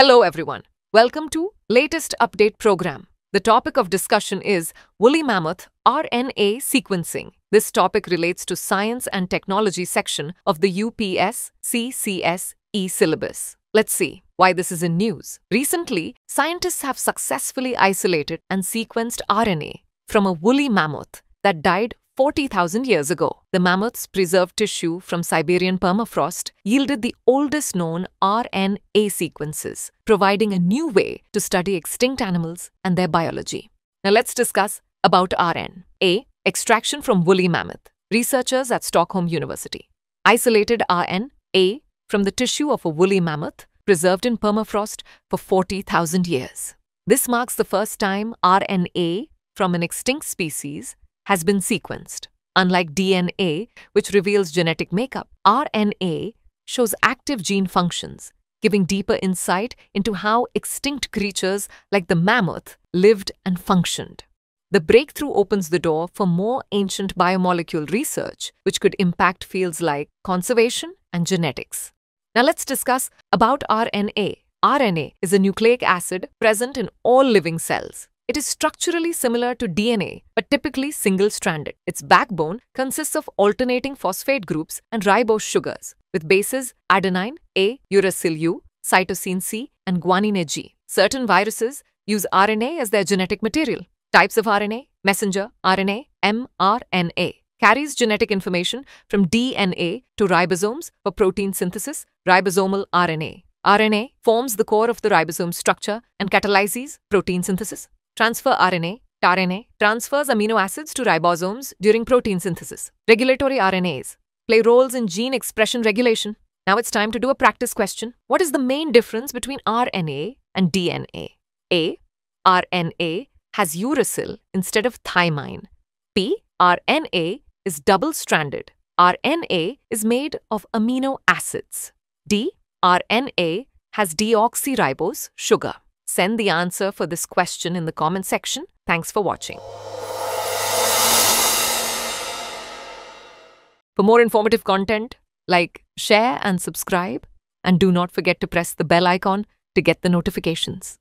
Hello everyone, welcome to Latest Update Program. The topic of discussion is Woolly Mammoth RNA Sequencing. This topic relates to Science and Technology section of the UPSC CSE syllabus. Let's see why this is in news. Recently, scientists have successfully isolated and sequenced RNA from a woolly mammoth that died 40,000 years ago. The mammoth's preserved tissue from Siberian permafrost yielded the oldest known RNA sequences, providing a new way to study extinct animals and their biology. Now let's discuss about RNA extraction from woolly mammoth. Researchers at Stockholm University isolated RNA from the tissue of a woolly mammoth preserved in permafrost for 40,000 years. This marks the first time RNA from an extinct species has been sequenced. Unlike DNA, which reveals genetic makeup, RNA shows active gene functions, giving deeper insight into how extinct creatures like the mammoth lived and functioned. The breakthrough opens the door for more ancient biomolecule research, which could impact fields like conservation and genetics. Now let's discuss about RNA. RNA is a nucleic acid present in all living cells. It is structurally similar to DNA, but typically single-stranded. Its backbone consists of alternating phosphate groups and ribose sugars, with bases adenine A, uracil U, cytosine C, and guanine G. Certain viruses use RNA as their genetic material. Types of RNA: messenger RNA, mRNA, carries genetic information from DNA to ribosomes for protein synthesis, ribosomal RNA. RNA forms the core of the ribosome structure and catalyzes protein synthesis. Transfer RNA, tRNA, transfers amino acids to ribosomes during protein synthesis. Regulatory RNAs play roles in gene expression regulation. Now it's time to do a practice question. What is the main difference between RNA and DNA? A. RNA has uracil instead of thymine. B. RNA is double-stranded. RNA is made of amino acids. D. RNA has deoxyribose sugar. Send the answer for this question in the comment section. Thanks for watching. For more informative content, like, share and subscribe, and do not forget to press the bell icon to get the notifications.